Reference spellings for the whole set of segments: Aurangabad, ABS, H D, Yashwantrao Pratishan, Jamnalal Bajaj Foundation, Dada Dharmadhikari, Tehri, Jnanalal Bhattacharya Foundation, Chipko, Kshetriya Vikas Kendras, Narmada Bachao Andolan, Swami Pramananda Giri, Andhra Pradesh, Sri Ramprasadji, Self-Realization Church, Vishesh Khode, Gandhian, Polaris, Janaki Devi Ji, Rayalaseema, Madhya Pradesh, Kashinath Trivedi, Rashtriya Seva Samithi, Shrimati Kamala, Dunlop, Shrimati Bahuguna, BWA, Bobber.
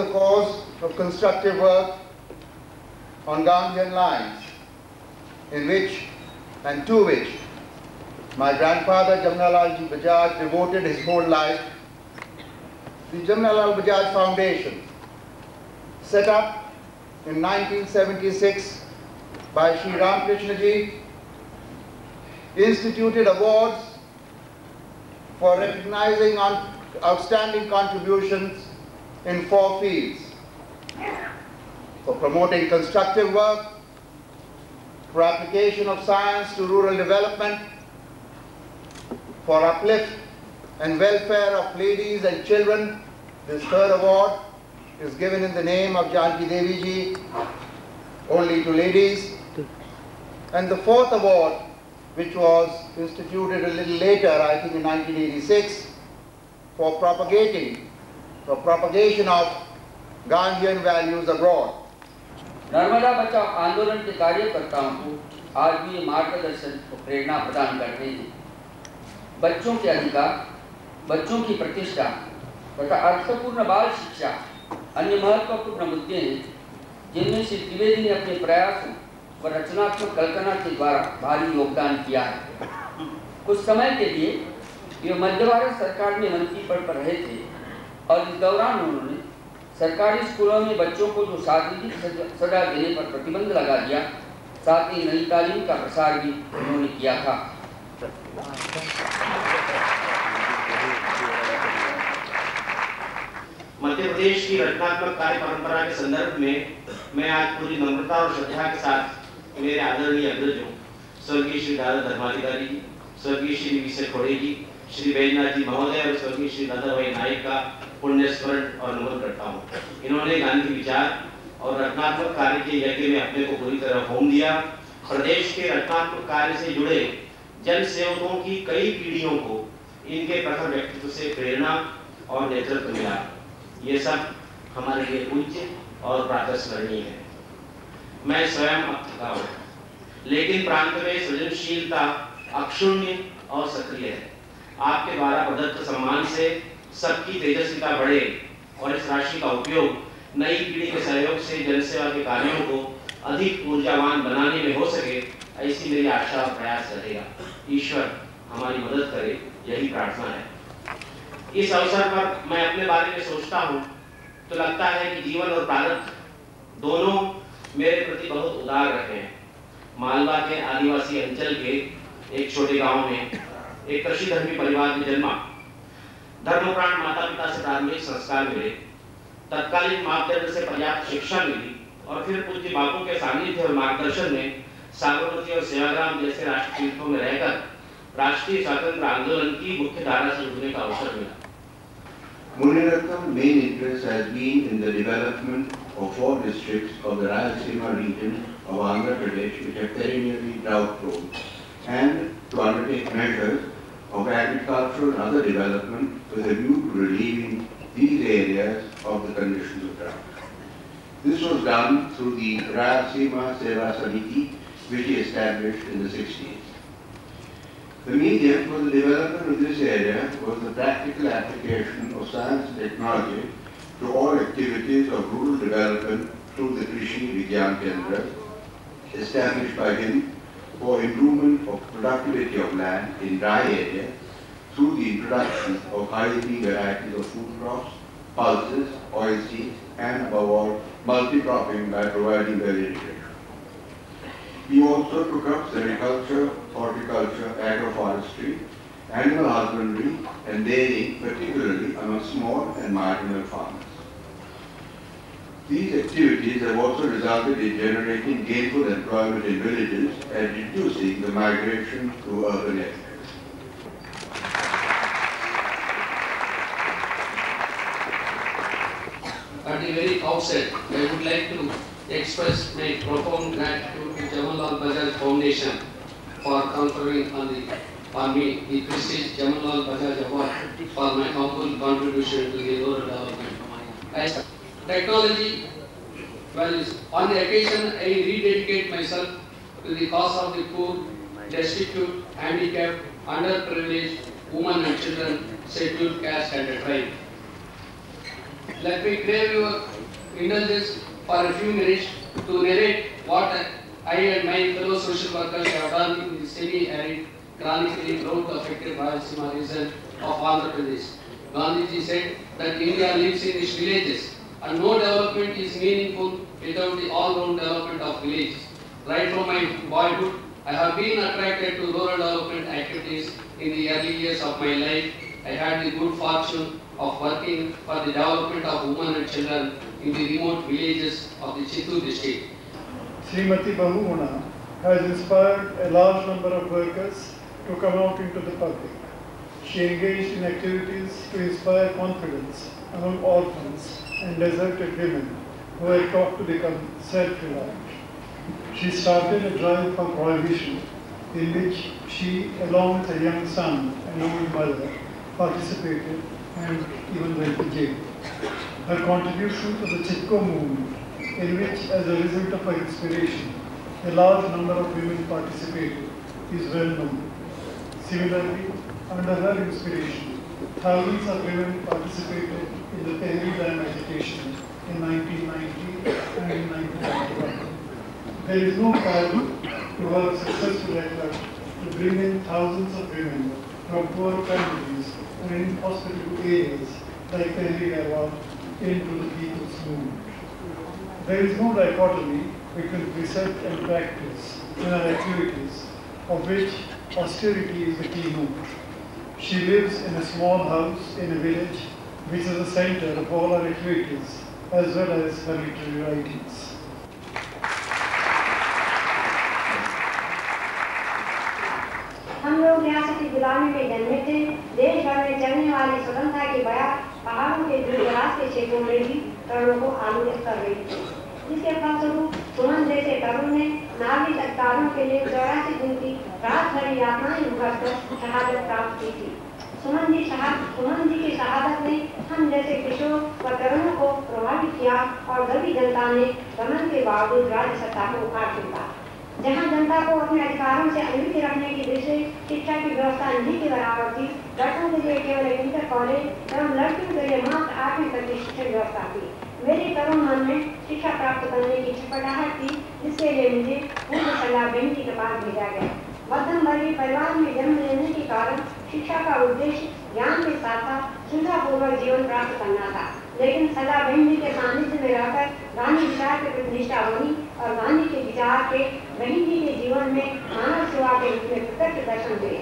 the course of constructive work on Gandhian lines, in which and to which my grandfather Jamnalal Bajaj devoted his whole life, the Jamnalal Bajaj Foundation, set up in 1976 by Sri Ramprasadji Ji, instituted awards for recognizing outstanding contributions in four fields: for promoting constructive work, for application of science to rural development, for uplift and welfare of ladies and children. This third award is given in the name of Janaki Devi Ji, only to ladies. And the fourth award, which was instituted a little later, I think in 1986, for propagation of Gandhian values abroad. Narmada बचाओ आंदोलन के कार्यकर्ताओं को आज भी ये मार्गदर्शन और प्रेरणा प्रदान करते हैं। बच्चों के अधिकार, बच्चों की प्रतिष्ठा तथा अर्थपूर्ण बाल शिक्षा अन्य महत्वपूर्ण मुद्दे हैं, जिनमें श्री त्रिवेदी ने अपने प्रयासों और रचनात्मक कल्पना के द्वारा भारी योगदान किया है। कुछ समय के लिए वे मध्य भारत सरकार में मंत्री पद पर रहे थे और इस दौरान उन्होंने सरकारी स्कूलों में बच्चों को जो शारीरिक सजा देने पर प्रतिबंध लगा दिया, साथ ही नई तालीम का प्रसार भी उन्होंने किया था। मध्य प्रदेश की रचनात्मक कार्य परंपरा के संदर्भ में मैं आज पूरी नम्रता और श्रद्धा के साथ मेरे आदरणीय अग्रजों स्वर्गीय श्री दादा धर्माधिकारी जी, स्वर्गीय श्री विशेष खोड़े जी, श्री बैजनाथ जी महोदय और स्वर्गीय श्री दादा भाई नायक का पुण्य स्मरण और नमन करता हूँ। इन्होंने गांधी विचार और रचनात्मक कार्य के यज्ञ में अपने को पूरी तरह होम दिया। प्रदेश के रचनात्मक कार्य से जुड़े जन सेवकों की कई पीढ़ियों को इनके प्रखर व्यक्तित्व से प्रेरणा और नेतृत्व मिला। ये सब हमारे लिए पूज्य और प्रातस्मरणीय है। मैं स्वयं अब थका हूँ, लेकिन प्रांत में सृजनशीलता अक्षुण्य और सक्रिय है। आपके द्वारा प्रदत्त सम्मान से सबकी तेजस्विता बढ़े और इस राशि का उपयोग नई पीढ़ी के सहयोग से जनसेवा के कार्यों को अधिक ऊर्जावान बनाने में हो सके, ऐसी मेरी आशा और प्रयास रहेगा। ईश्वर हमारी मदद करे, यही प्रार्थना है। इस अवसर पर मैं अपने बारे में सोचता हूँ तो लगता है कि जीवन और प्रारब्ध दोनों मेरे प्रति बहुत उदार रहे हैं। मालवा के आदिवासी अंचल के एक छोटे गाँव में एक कृषि धर्मी परिवार में जन्मा। धर्मप्राण माता पिता से धार्मिक संस्कार मिले, तत्कालीन मापदंड से पर्याप्त शिक्षा मिली और फिर पूज्य बापू के सानिध्य और मार्गदर्शन में साबरमती और सेवाग्राम जैसे राष्ट्रतीर्थों में रहकर राष्ट्रीय स्वतंत्र आंदोलन की मुख्य धारा से जुड़ने का अवसर मिला। Muninatham's main interest has been in the development of four districts of the Rayalaseema region of Andhra Pradesh, which are perennially drought-prone, and to undertake measures of agricultural and other development with a view to relieving these areas of the conditions of drought. This was done through the Rashtriya Seva Samithi, which he established in the 60s. The medium for the development of this area was the practical application of science and technology to all activities of rural development through the Kshetriya Vikas Kendras, established by him for improvement of productivity of land in dry areas through the introduction of high-yielding varieties of food crops, pulses, oilseeds, and above all, multi-cropping by providing variation. He also took up sericulture, horticulture, agroforestry, animal husbandry, and dairying, particularly among small and marginal farmers. These activities have also resulted in generating gainful employment in villages and reducing the migration to urban areas. At the very outset, I would like to express my profound gratitude to Jamnalal Bajaj Foundation for conferring on me the prestigious Jamnalal Bajaj Award for my humble contribution to the rural development. Technology values. On occasion, I rededicate myself to the cause of the poor, destitute, handicapped, underprivileged, women and children, scheduled caste and deprived. Let me crave your indulges for a few minutes to narrate what I and my fellow social workers have done in the semi-arid, chronically drought-affected Rayalaseema region of Andhra Pradesh. Gandhi ji said that India lives in its villages, and no development is meaningful without the all-round development of villages. Right from my boyhood, I have been attracted to rural development activities in the early years of my life. I had the good fortune of working for the development of women and children in the remote villages of the Chittoor district. Shrimati Bahuguna has inspired a large number of workers to come out into the public. She engaged in activities to inspire confidence among orphans and deserted women who had taught to become self-reliant. She started a drive for prohibition, in which she, along with her young son and old mother, participated and even went to jail. Her contribution to the Chipko movement, in which, as a result of her inspiration, a large number of women participated, is well known. Similarly, under her inspiration, thousands of women participated in the Tehri Dam agitation in 1990 and in 1991. There is no problem to her successful effort to bring in thousands of women from poor countries and in hospitable areas like Aurangabad into the people's movement. There is no dichotomy between precept and practice in her activities, of which austerity is the keynote. She lives in a small house in a village which is the center of all her activities as well as her literary writings. हम लोग यहाँ से गुलामी में जन्मे थे। देश भर में चलने वाली स्वतंत्रता की बया पहाड़ों के दूरदराज के क्षेत्रों में भी करोड़ों को आलोकित कर रही थी, जिसके फलस्वरूप सुमन जैसे तरुण ने नागरिक अधिकारों के लिए 84 दिन की रात भरी यातना संघर्ष कर शहादत प्राप्त की थी। सुमन जी की शहादत ने हम जैसे किशोर व तरुणों को प्रभावित किया और गरीब जनता ने दमन के बावजूद राज्य सत्ता को उखाड़ फेंका। जहाँ जनता को अपने अधिकारों से अनभिज्ञ रखने की दृष्टि शिक्षा की व्यवस्था नहीं के बराबर थी, लड़कों के लिए केवल एक इंटर कॉलेज एवं लड़कियों के लिए मात्र 8वीं तक की शिक्षा व्यवस्था थी। मेरे तरुण मन में शिक्षा प्राप्त करने की छटपटाहट थी, जिसके लिए मुझे पूर्व सलाह बहन के पास भेजा गया। मध्यम वर्गीय परिवार में जन्म लेने के कारण शिक्षा का उद्देश्य ज्ञान के साथ साथ सुविधापूर्वक जीवन प्राप्त करना था, लेकिन सलाह बहन जी के सानिध्य में रहकर गांधी विचार के प्रति निष्ठा होनी और गांधी के विचार के बहन जी के जीवन में मानव सेवा के रूप में प्रत्यक्ष दर्शन हुए।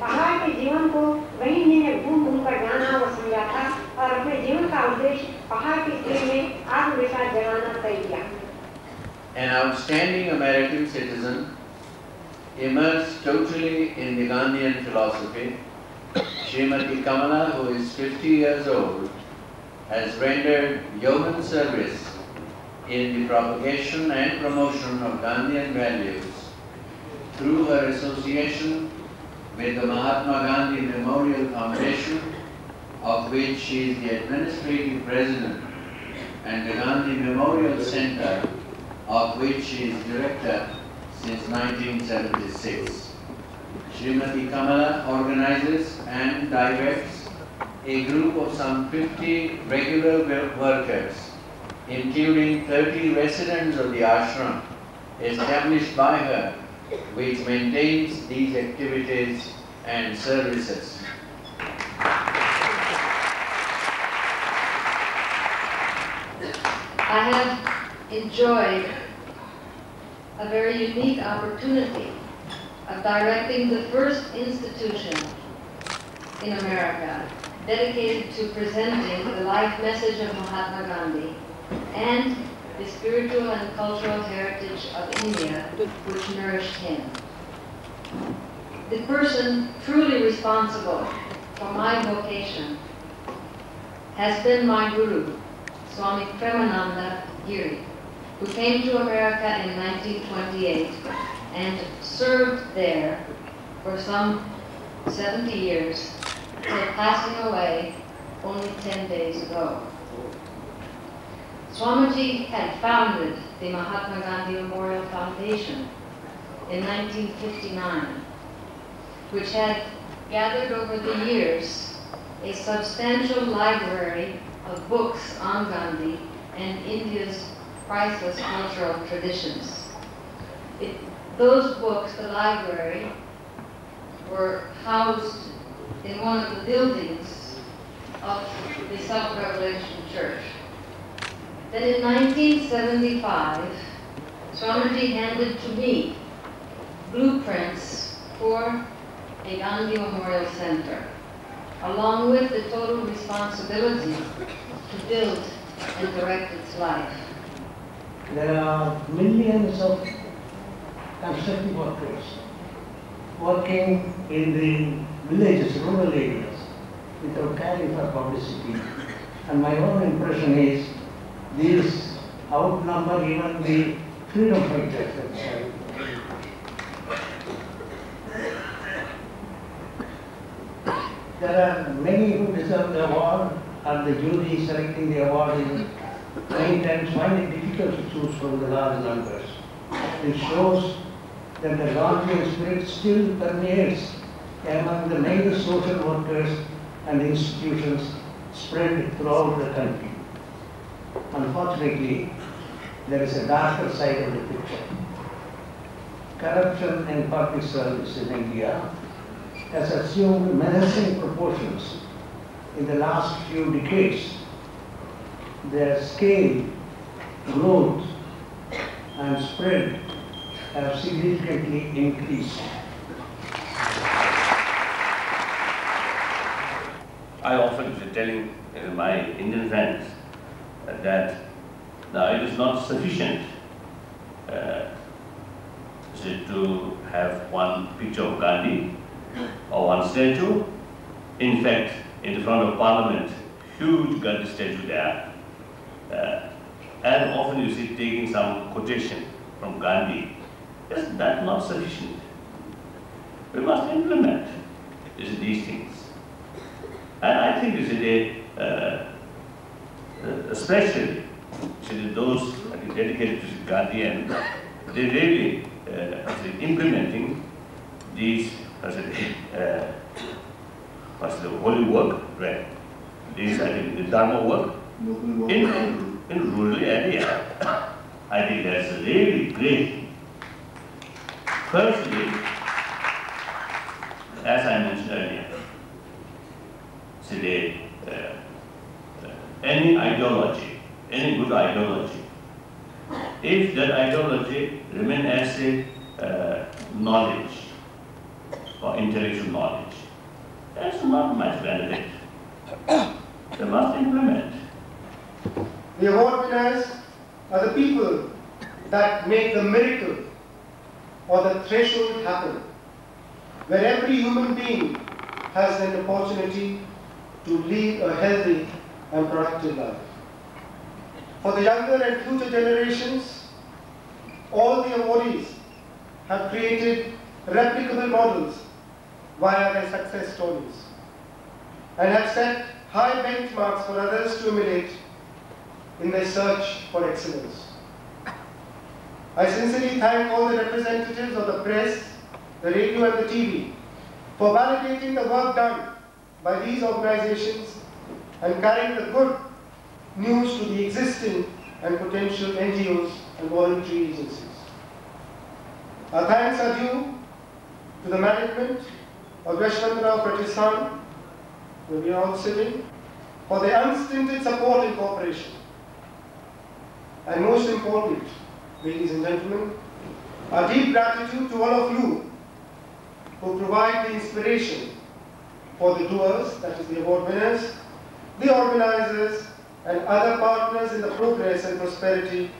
पहाड़ के जीवन को बहन जी ने घूम कर जाना और समझा था और अपने जीवन का उद्देश्य पहाड़ के स्त्री में आत्मविश्वास जगाना तय किया। An outstanding American citizen immersed totally in the Gandhian philosophy, Shrimati Kamala, who is 50 years old, has rendered yeoman service in the propagation and promotion of Gandhian values through her association with the Mahatma Gandhi Memorial Foundation, of which she is the administrative president, and the Gandhi Memorial Center, of which she is director since 1976. Shrimati Kamala organizes and directs a group of some 50 regular workers, including 30 residents of the ashram established by her, which maintains these activities and services. I have enjoyed a very unique opportunity of directing the first institution in America dedicated to presenting the life message of Mahatma Gandhi and the spiritual and cultural heritage of India which nourished him. The person truly responsible for my vocation has been my guru, Swami Pramananda Giri, who came to America in 1928 and served there for some 70 years till passing away only 10 days ago. Swamiji had founded the Mahatma Gandhi Memorial Foundation in 1959, which had gathered over the years a substantial library of books on Gandhi and India's priceless cultural traditions. Those books, the library, were housed in one of the buildings of the Self-Realization Church. Then in 1975, Swamiji handed to me blueprints for a Gandhi Memorial Center, along with the total responsibility to build and direct its life. There are millions of construction workers working in the villages, rural areas, without caring for publicity. And my own impression is these outnumber even the freedom fighters themselves. There are many who deserve the award, and the jury selecting the award is many times find it difficult to choose from the large numbers. It shows that the Gandhian spirit still permeates among the many social workers and institutions spread throughout the country. Unfortunately, there is a darker side of the picture. Corruption in public service in India has assumed menacing proportions in the last few decades. Their scale, growth, and spread have significantly increased. I often was telling my Indian friends that now it is not sufficient to have one picture of Gandhi or one statue. In fact, in front of Parliament, huge Gandhi statue there. And often you see taking some quotation from Gandhi. Is that not sufficient? We must implement these things. And I think especially those dedicated to Gandhi, and they really implementing these holy work, right? These the Dharma work in rural area. I think that's really great. Firstly, as I mentioned earlier, today, any ideology, any good ideology, if that ideology remains as a knowledge or intellectual knowledge, that's not much benefit. They must implement. The award winners are the people that make the miracle or the threshold happen, where every human being has an opportunity to lead a healthy and productive life. For the younger and future generations, all the awardees have created replicable models via their success stories and have set high benchmarks for others to emulate in their search for excellence. I sincerely thank all the representatives of the press, the radio and the TV for validating the work done by these organizations and carrying the good news to the existing and potential NGOs and voluntary agencies. Our thanks are due to the management of Yashwantrao Pratishan, where we are all sitting, for their unstinted support and cooperation. And most important, ladies and gentlemen, our deep gratitude to all of you who provide the inspiration for the doers, that is the award winners, the organizers, and other partners in the progress and prosperity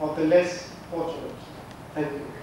of the less fortunate. Thank you.